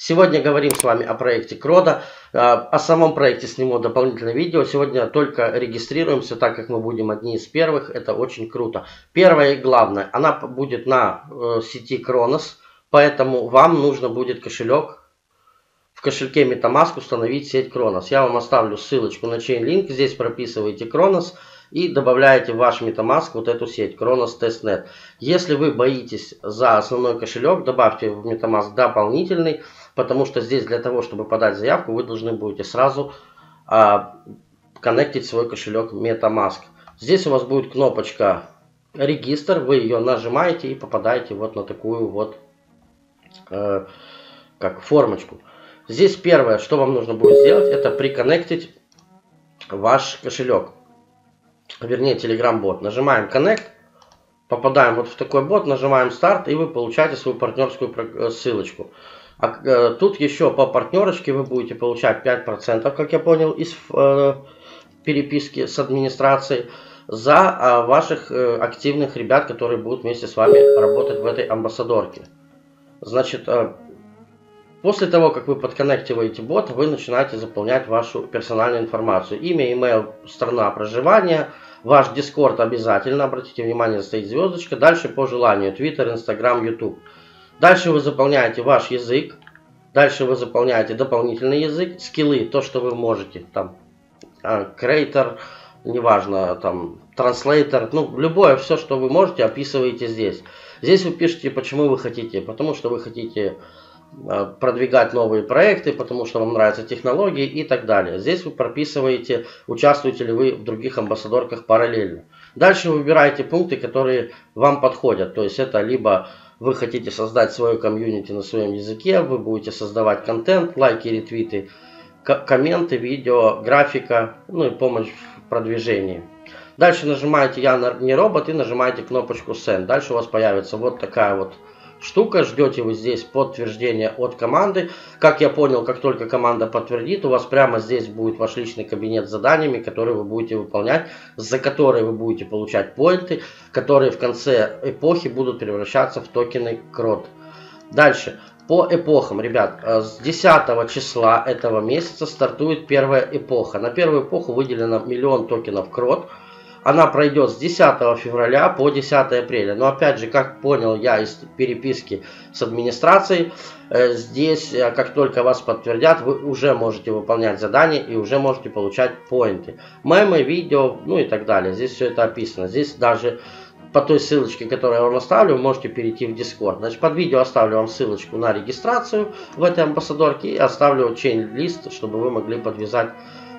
Сегодня говорим с вами о проекте Крода. О самом проекте сниму дополнительное видео. Сегодня только регистрируемся, так как мы будем одни из первых. Это очень круто. Первое и главное, она будет на сети Кронос, поэтому вам нужно будет кошелек. В кошельке MetaMask установить сеть Кронос. Я вам оставлю ссылочку на Chainlink. Здесь прописываете Кронос и добавляете в ваш MetaMask вот эту сеть Кронос Testnet. Если вы боитесь за основной кошелек, добавьте в MetaMask дополнительный, потому что здесь для того, чтобы подать заявку, вы должны будете сразу коннектить свой кошелек MetaMask. Здесь у вас будет кнопочка регистр, вы ее нажимаете и попадаете вот на такую вот как формочку. Здесь первое, что вам нужно будет сделать, это приконнектить ваш кошелек. Вернее, Telegram-бот. Нажимаем Connect, попадаем вот в такой бот, нажимаем Start, и вы получаете свою партнерскую ссылочку. А тут еще по партнерочке вы будете получать 5%, как я понял, из переписки с администрацией за ваших активных ребят, которые будут вместе с вами работать в этой амбассадорке. Значит, после того, как вы подконнективаете бот, вы начинаете заполнять вашу персональную информацию. Имя, email, страна проживания, ваш Discord обязательно, обратите внимание, стоит звездочка. Дальше по желанию, Twitter, Instagram, YouTube. Дальше вы заполняете ваш язык, дальше вы заполняете дополнительный язык, скиллы, то, что вы можете, там, creator, неважно, там, транслейтер, ну, любое, все, что вы можете, описываете здесь. Здесь вы пишете, почему вы хотите, потому что вы хотите продвигать новые проекты, потому что вам нравятся технологии и так далее. Здесь вы прописываете, участвуете ли вы в других амбассадорках параллельно. Дальше выбираете пункты, которые вам подходят. То есть это либо вы хотите создать свое комьюнити на своем языке, вы будете создавать контент, лайки, ретвиты, комменты, видео, графика, ну и помощь в продвижении. Дальше нажимаете «Я не робот» и нажимаете кнопочку «Send». Дальше у вас появится вот такая вот штука, ждете вы здесь подтверждения от команды. Как я понял, как только команда подтвердит, у вас прямо здесь будет ваш личный кабинет с заданиями, которые вы будете выполнять, за которые вы будете получать поинты, которые в конце эпохи будут превращаться в токены Крод. Дальше, по эпохам, ребят, с 10 числа этого месяца стартует первая эпоха. На первую эпоху выделено 1 000 000 токенов Крод. Она пройдет с 10 февраля по 10 апреля. Но опять же, как понял я из переписки с администрацией, здесь, как только вас подтвердят, вы уже можете выполнять задания и уже можете получать поинты. Мемы, видео, ну и так далее. Здесь все это описано. Здесь даже по той ссылочке, которую я вам оставлю, вы можете перейти в Discord. Значит, под видео оставлю вам ссылочку на регистрацию в этой амбассадорке и оставлю Chainlist, чтобы вы могли подвязать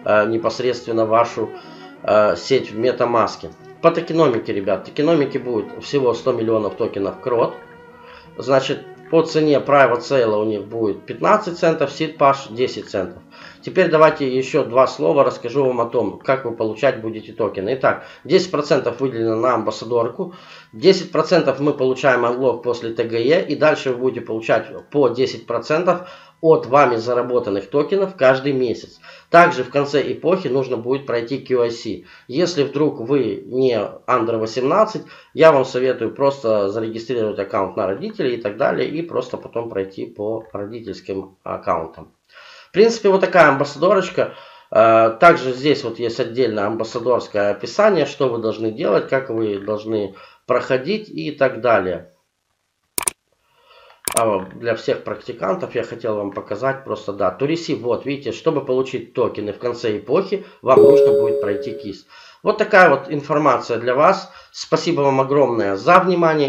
непосредственно вашу сеть в MetaMask. По токеномике, ребят, токеномики будет всего 100 миллионов токенов Крод. Значит, по цене Private Sale у них будет 15 центов, Seed Pash 10 центов. Теперь давайте еще два слова расскажу вам о том, как вы получать будете токены. Итак, 10% выделено на амбассадорку, 10% мы получаем unlock после ТГЕ, и дальше вы будете получать по 10% от вами заработанных токенов каждый месяц. Также в конце эпохи нужно будет пройти QIC. Если вдруг вы не under 18, я вам советую просто зарегистрировать аккаунт на родителей и так далее, и просто потом пройти по родительским аккаунтам. В принципе, вот такая амбассадорочка. Также здесь вот есть отдельное амбассадорское описание, что вы должны делать, как вы должны проходить и так далее. Для всех практикантов я хотел вам показать просто, да, туриси, вот, видите, чтобы получить токены в конце эпохи, вам нужно будет пройти кисть. Вот такая вот информация для вас. Спасибо вам огромное за внимание.